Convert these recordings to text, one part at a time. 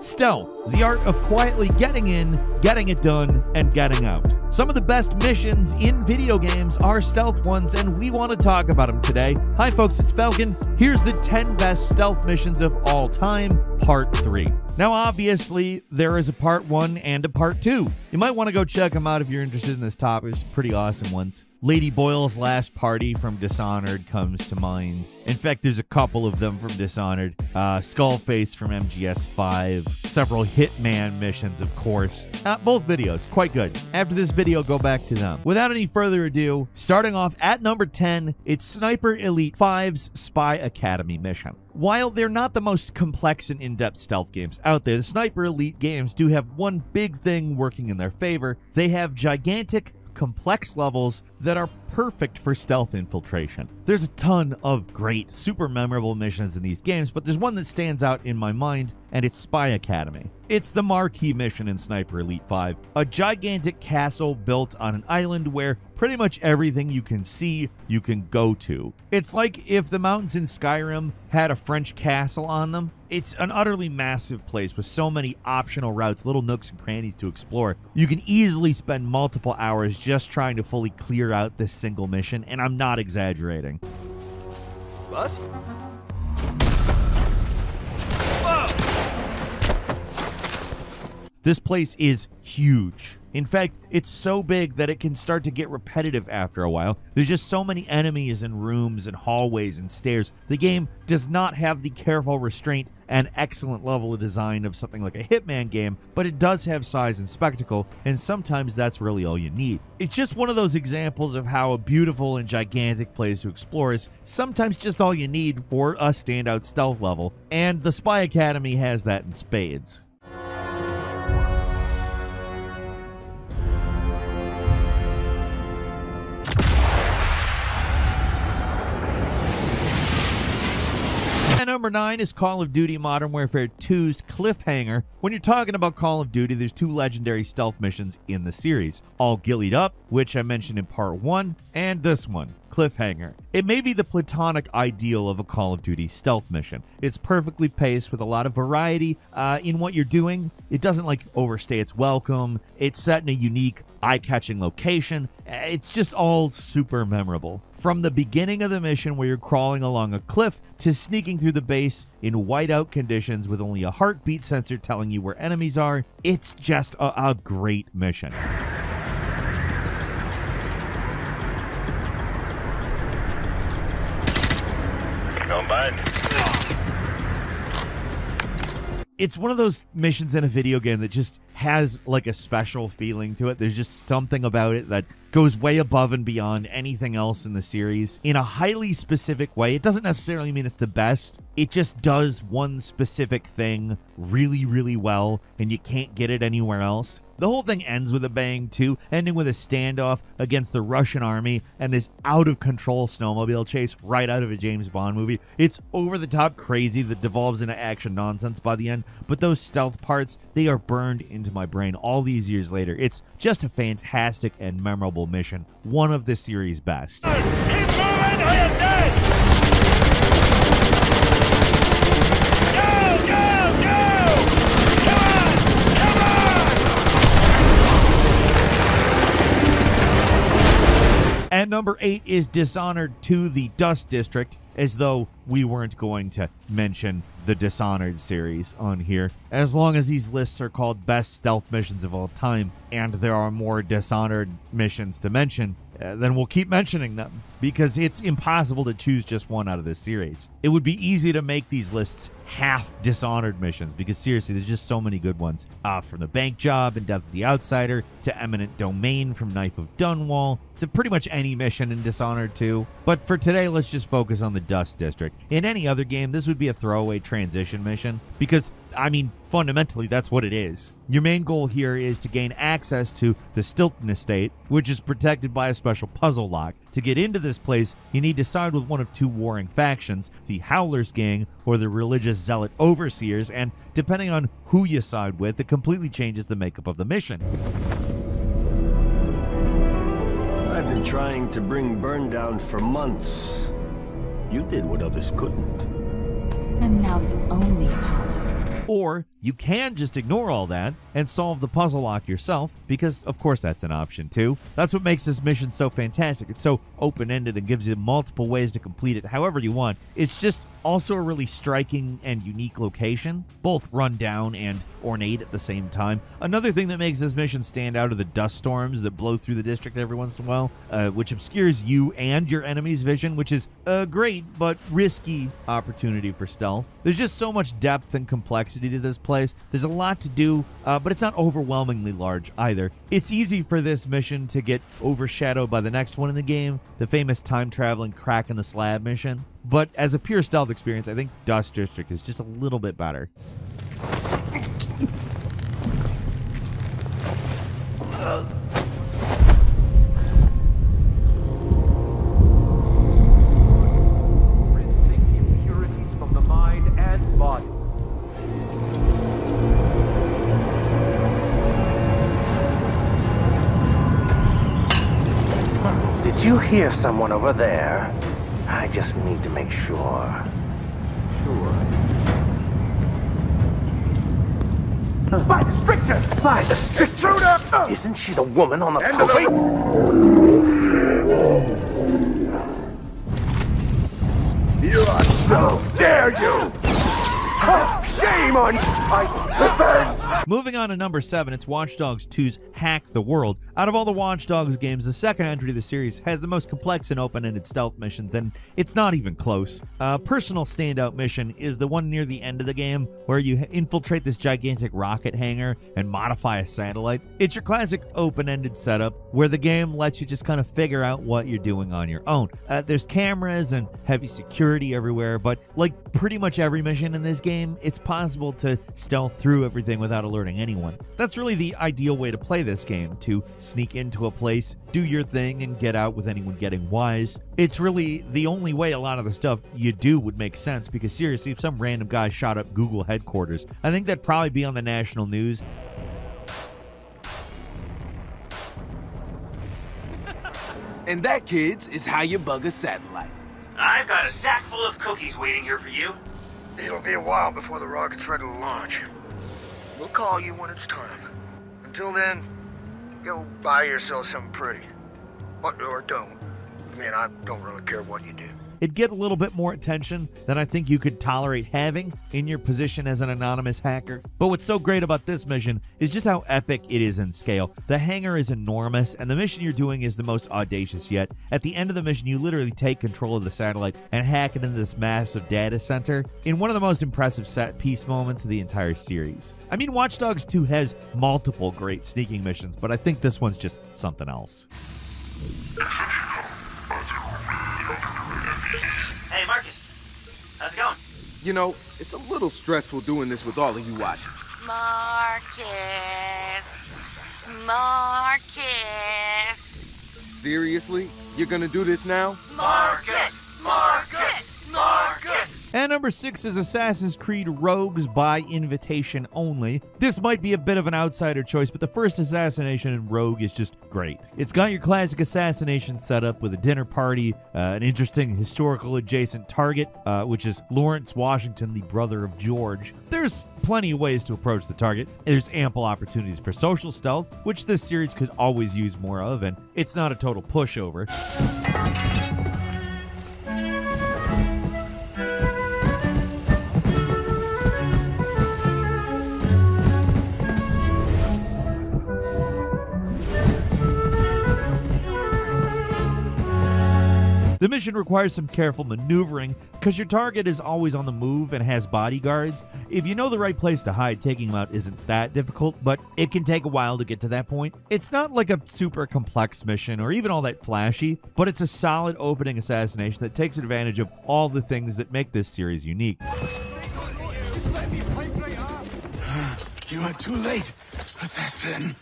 Stealth, the art of quietly getting in, getting it done, and getting out. Some of the best missions in video games are stealth ones, and we want to talk about them today. Hi folks, it's Falcon. Here's the 10 best stealth missions of all time, part 3. Now obviously, there is a part 1 and a part 2. You might want to go check them out if you're interested in this topic. It's pretty awesome ones. Lady Boyle's last party from Dishonored comes to mind. In fact, there's a couple of them from Dishonored. Skullface from MGS5. Several Hitman missions, of course. Both videos, quite good. After this video, go back to them. Without any further ado, starting off at number 10, it's Sniper Elite 5's Spy Academy mission. While they're not the most complex and in-depth stealth games out there, the Sniper Elite games do have one big thing working in their favor. They have gigantic, complex levels that are perfect for stealth infiltration. There's a ton of great, super memorable missions in these games, but there's one that stands out in my mind, and it's Spy Academy. It's the marquee mission in Sniper Elite 5, a gigantic castle built on an island where pretty much everything you can see, you can go to. It's like if the mountains in Skyrim had a French castle on them. It's an utterly massive place with so many optional routes, little nooks and crannies to explore. You can easily spend multiple hours just trying to fully clear out this single mission, and I'm not exaggerating. What? Whoa! This place is huge. In fact, it's so big that it can start to get repetitive after a while. There's just so many enemies and rooms and hallways and stairs. The game does not have the careful restraint and excellent level of design of something like a Hitman game, but it does have size and spectacle, and sometimes that's really all you need. It's just one of those examples of how a beautiful and gigantic place to explore is sometimes just all you need for a standout stealth level, and the Spy Academy has that in spades. Number 9 is Call of Duty Modern Warfare 2's Cliffhanger. When you're talking about Call of Duty, there's two legendary stealth missions in the series, All Ghillied Up, which I mentioned in part 1, and this one, Cliffhanger. It may be the platonic ideal of a Call of Duty stealth mission. It's perfectly paced with a lot of variety in what you're doing. It doesn't like overstay its welcome. It's set in a unique, eye-catching location. It's just all super memorable. From the beginning of the mission where you're crawling along a cliff to sneaking through the base in whiteout conditions with only a heartbeat sensor telling you where enemies are, it's just a great mission. It's one of those missions in a video game that just has like a special feeling to it. There's just something about it that goes way above and beyond anything else in the series in a highly specific way. It doesn't necessarily mean it's the best. It just does one specific thing really, really well, and you can't get it anywhere else. The whole thing ends with a bang too, ending with a standoff against the Russian army and this out-of-control snowmobile chase right out of a James Bond movie. It's over-the-top crazy that devolves into action nonsense by the end, but those stealth parts, they are burned into my brain all these years later. It's just a fantastic and memorable mission, one of the series' best. Keep moving, or you're dead! At number 8 is Dishonored 2, The Dust District, as though we weren't going to mention the Dishonored series on here. As long as these lists are called best stealth missions of all time, and there are more Dishonored missions to mention, then we'll keep mentioning them, because it's impossible to choose just one out of this series. It would be easy to make these lists half Dishonored missions, because seriously, there's just so many good ones. From The Bank Job and Death of the Outsider, to Eminent Domain from Knife of Dunwall, to pretty much any mission in Dishonored 2. But for today, let's just focus on the Dust District. In any other game, this would be a throwaway transition mission, because, I mean, fundamentally, that's what it is. Your main goal here is to gain access to the Stilton Estate, which is protected by a special puzzle lock. To get into this place, you need to side with one of two warring factions, the Howler's Gang or the religious zealot overseers, and depending on who you side with, it completely changes the makeup of the mission. I've been trying to bring burn down for months. You did what others couldn't. And now you owe me, Paula. Or you can just ignore all that and solve the puzzle lock yourself, because of course that's an option too. That's what makes this mission so fantastic. It's so open-ended and gives you multiple ways to complete it however you want. It's just also a really striking and unique location, both run down and ornate at the same time. Another thing that makes this mission stand out are the dust storms that blow through the district every once in a while, which obscures you and your enemy's vision, which is a great but risky opportunity for stealth. There's just so much depth and complexity to this place. There's a lot to do, but it's not overwhelmingly large either. It's easy for this mission to get overshadowed by the next one in the game, the famous time-traveling crack in the slab mission. But as a pure stealth experience, I think Dust District is just a little bit better. Hear someone over there. I just need to make sure. Sure. By the stricter! By the stricter! Isn't she the woman on the coffee? You are so dare you! Shame on you! Moving on to number 7, it's Watch Dogs 2's Hack the World. Out of all the Watch Dogs games, the second entry of the series has the most complex and open-ended stealth missions, and it's not even close. A personal standout mission is the one near the end of the game, where you infiltrate this gigantic rocket hangar and modify a satellite. It's your classic open-ended setup, where the game lets you just kind of figure out what you're doing on your own. There's cameras and heavy security everywhere, but like pretty much every mission in this game, it's possible to stealth through everything without alerting anyone. That's really the ideal way to play this game, to sneak into a place, do your thing, and get out with anyone getting wise. It's really the only way a lot of the stuff you do would make sense, because seriously, if some random guy shot up Google headquarters, I think that'd probably be on the national news. And that, kids, is how you bug a satellite. I've got a sack full of cookies waiting here for you. It'll be a while before the rocket's ready to launch. We'll call you when it's time. Until then, go buy yourself something pretty. Or don't. I mean, I don't really care what you do. It'd get a little bit more attention than I think you could tolerate having in your position as an anonymous hacker. But what's so great about this mission is just how epic it is in scale. The hangar is enormous, and the mission you're doing is the most audacious yet. At the end of the mission, you literally take control of the satellite and hack it into this massive data center in one of the most impressive set piece moments of the entire series. I mean, Watch Dogs 2 has multiple great sneaking missions, but I think this one's just something else. Hey, Marcus. How's it going? You know, it's a little stressful doing this with all of you watching. Marcus. Marcus. Seriously? You're gonna do this now? Marcus! Marcus! Marcus! And number 6 is Assassin's Creed Rogues by invitation only. This might be a bit of an outsider choice, but the first assassination in Rogue is just great. It's got your classic assassination setup with a dinner party, an interesting historical adjacent target, which is Lawrence Washington, the brother of George. There's plenty of ways to approach the target. There's ample opportunities for social stealth, which this series could always use more of, and it's not a total pushover. The mission requires some careful maneuvering because your target is always on the move and has bodyguards. If you know the right place to hide, taking them out isn't that difficult, but it can take a while to get to that point. It's not like a super complex mission or even all that flashy, but it's a solid opening assassination that takes advantage of all the things that make this series unique. You are too late, assassin.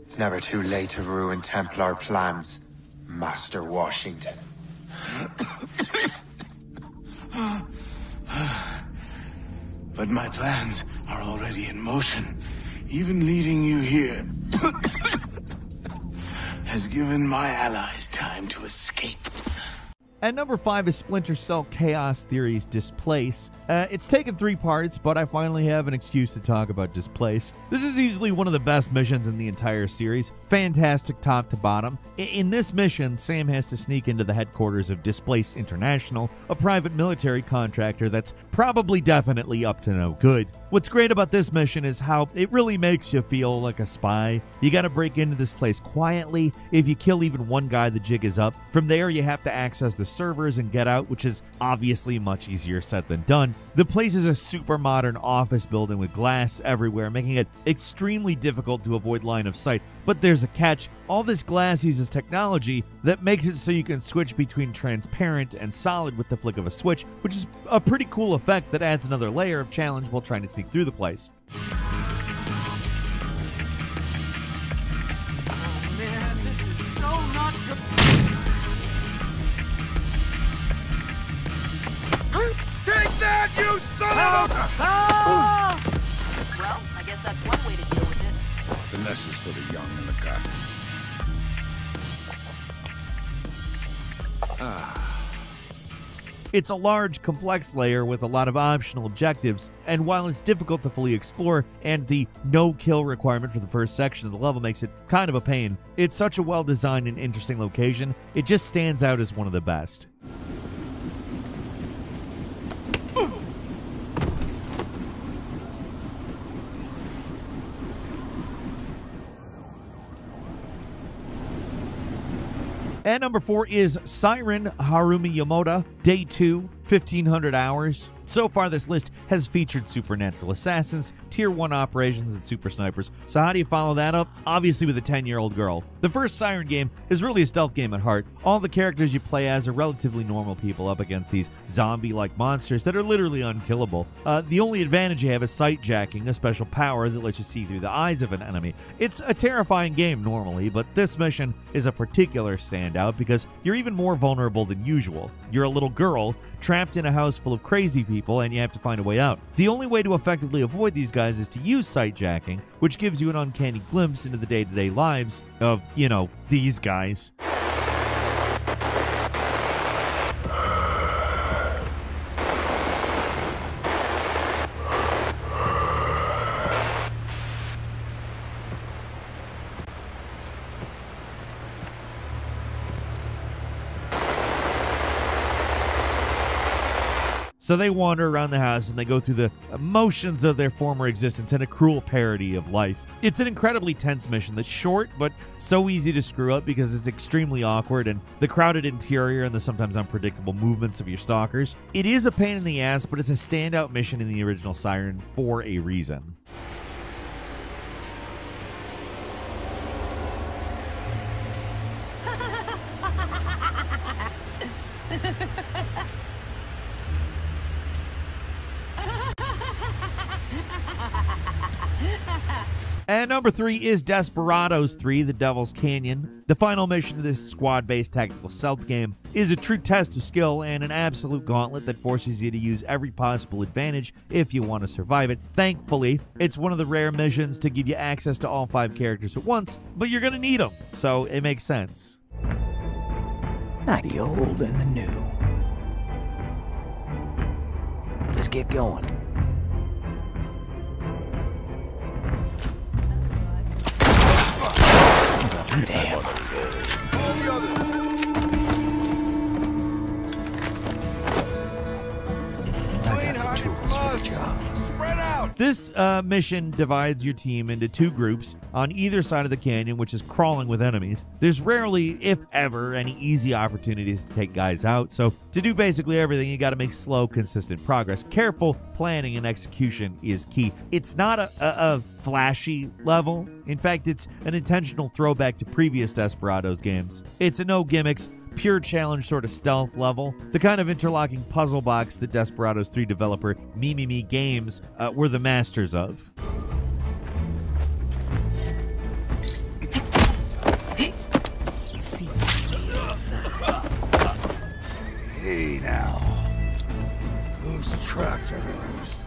It's never too late to ruin Templar plans. Master Washington. But my plans are already in motion. Even leading you here has given my allies time to escape. At number 5 is Splinter Cell Chaos Theory's Displace. It's taken 3 parts, but I finally have an excuse to talk about Displace. This is easily one of the best missions in the entire series. Fantastic top to bottom. In this mission, Sam has to sneak into the headquarters of Displace International, a private military contractor that's probably definitely up to no good. What's great about this mission is how it really makes you feel like a spy. You gotta break into this place quietly. If you kill even one guy, the jig is up. From there, you have to access the servers and get out, which is obviously much easier said than done. The place is a super modern office building with glass everywhere, making it extremely difficult to avoid line of sight. But there's a catch. All this glass uses technology that makes it so you can switch between transparent and solid with the flick of a switch, which is a pretty cool effect that adds another layer of challenge while trying to sneak through the place. Oh man, this is so not good. Take that, you son of a... Well, I guess that's one way to deal with it. The mess is for the young and the godly. It's a large, complex layer with a lot of optional objectives, and while it's difficult to fully explore, and the no-kill requirement for the first section of the level makes it kind of a pain, it's such a well-designed and interesting location, it just stands out as one of the best. At number 4 is Siren, Harumi Yamada, Day 2, 1500 hours. So far, this list has featured supernatural assassins, tier 1 operations, and super snipers. So how do you follow that up? Obviously with a 10-year-old girl. The first Siren game is really a stealth game at heart. All the characters you play as are relatively normal people up against these zombie-like monsters that are literally unkillable. The only advantage you have is sight-jacking, a special power that lets you see through the eyes of an enemy. It's a terrifying game normally, but this mission is a particular standout because you're even more vulnerable than usual. You're a little girl trapped in a house full of crazy people, and you have to find a way out. The only way to effectively avoid these guys is to use sight-jacking, which gives you an uncanny glimpse into the day-to-day lives of, you know, these guys. So they wander around the house and they go through the emotions of their former existence and a cruel parody of life. It's an incredibly tense mission that's short, but so easy to screw up because it's extremely awkward and the crowded interior and the sometimes unpredictable movements of your stalkers. It is a pain in the ass, but it's a standout mission in the original Siren for a reason. And number 3 is Desperados 3, The Devil's Canyon. The final mission of this squad-based tactical stealth game is a true test of skill and an absolute gauntlet that forces you to use every possible advantage if you want to survive it. Thankfully, it's one of the rare missions to give you access to all 5 characters at once, but you're going to need them, so it makes sense. Not the old and the new. Let's get going. Damn. This mission divides your team into 2 groups on either side of the canyon, which is crawling with enemies. There's rarely, if ever, any easy opportunities to take guys out, so to do basically everything, you gotta make slow, consistent progress. Careful planning and execution is key. It's not a flashy level. In fact, it's an intentional throwback to previous Desperados games. It's a no gimmicks, pure challenge sort of stealth level, the kind of interlocking puzzle box that Desperados 3 developer Mimimi Games were the masters of. Hey now, those tracks are those.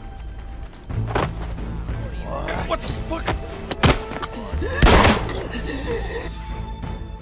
What the fuck?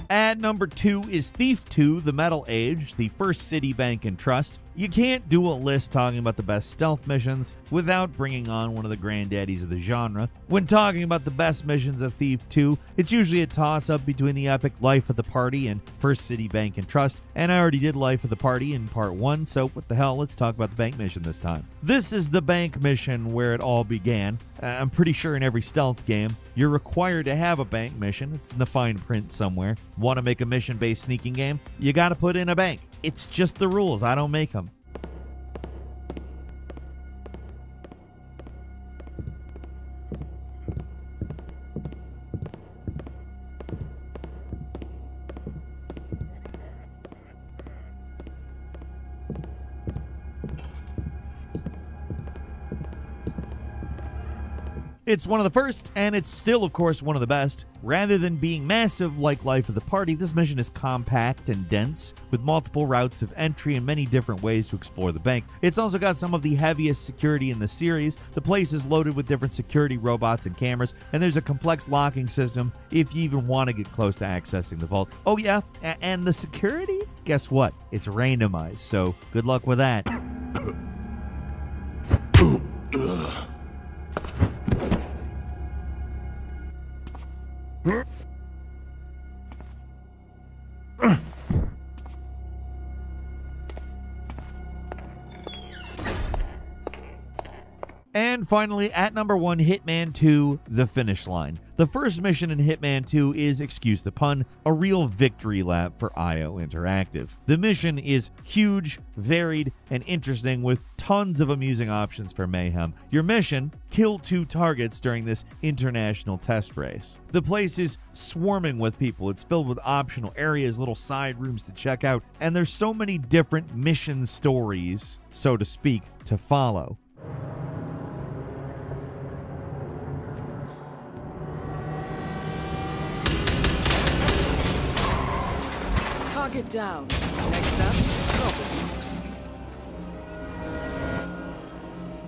At number 2 is Thief 2, The Metal Age, the First City Bank and Trust. You can't do a list talking about the best stealth missions without bringing on one of the granddaddies of the genre. When talking about the best missions of Thief 2, it's usually a toss-up between the epic Life of the Party and First City Bank and Trust, and I already did Life of the Party in part 1, so what the hell, let's talk about the bank mission this time. This is the bank mission where it all began. I'm pretty sure in every stealth game, you're required to have a bank mission. It's in the fine print somewhere. Want to make a mission-based sneaking game? You gotta put in a bank. It's just the rules, I don't make them. It's one of the first, and it's still, of course, one of the best. Rather than being massive like Life of the Party, this mission is compact and dense, with multiple routes of entry and many different ways to explore the bank. It's also got some of the heaviest security in the series. The place is loaded with different security robots and cameras, and there's a complex locking system if you even want to get close to accessing the vault. Oh yeah, and the security? Guess what? It's randomized, so good luck with that. And finally, at number 1, Hitman 2, The Finish Line. The first mission in Hitman 2 is, excuse the pun, a real victory lap for IO Interactive. The mission is huge, varied, and interesting with tons of amusing options for mayhem. Your mission, kill 2 targets during this international test race. The place is swarming with people. It's filled with optional areas, little side rooms to check out, and there's so many different mission stories, so to speak, to follow. Get down. Next up, robots.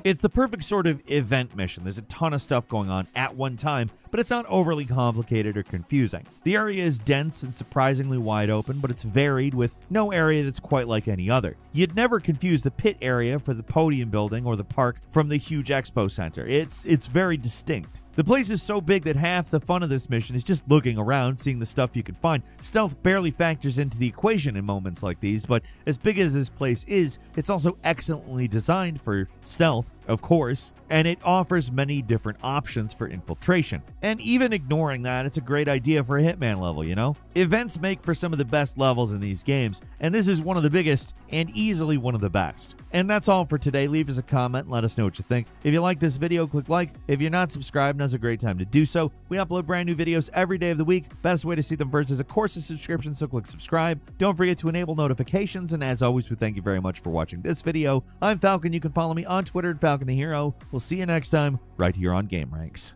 It's the perfect sort of event mission. There's a ton of stuff going on at one time, but it's not overly complicated or confusing. The area is dense and surprisingly wide open, but it's varied with no area that's quite like any other. You'd never confuse the pit area for the podium building or the park from the huge expo center. It's very distinct. The place is so big that half the fun of this mission is just looking around, seeing the stuff you can find. Stealth barely factors into the equation in moments like these, but as big as this place is, it's also excellently designed for stealth, of course, and it offers many different options for infiltration. And even ignoring that, it's a great idea for a Hitman level, you know? Events make for some of the best levels in these games, and this is one of the biggest and easily one of the best. And that's all for today. Leave us a comment and let us know what you think. If you like this video, click like. If you're not subscribed, now's a great time to do so. We upload brand new videos every day of the week. Best way to see them first is, of course, a subscription, so click subscribe. Don't forget to enable notifications, and as always, we thank you very much for watching this video. I'm Falcon. You can follow me on Twitter at FalconTheHero. We'll see you next time right here on Gameranx.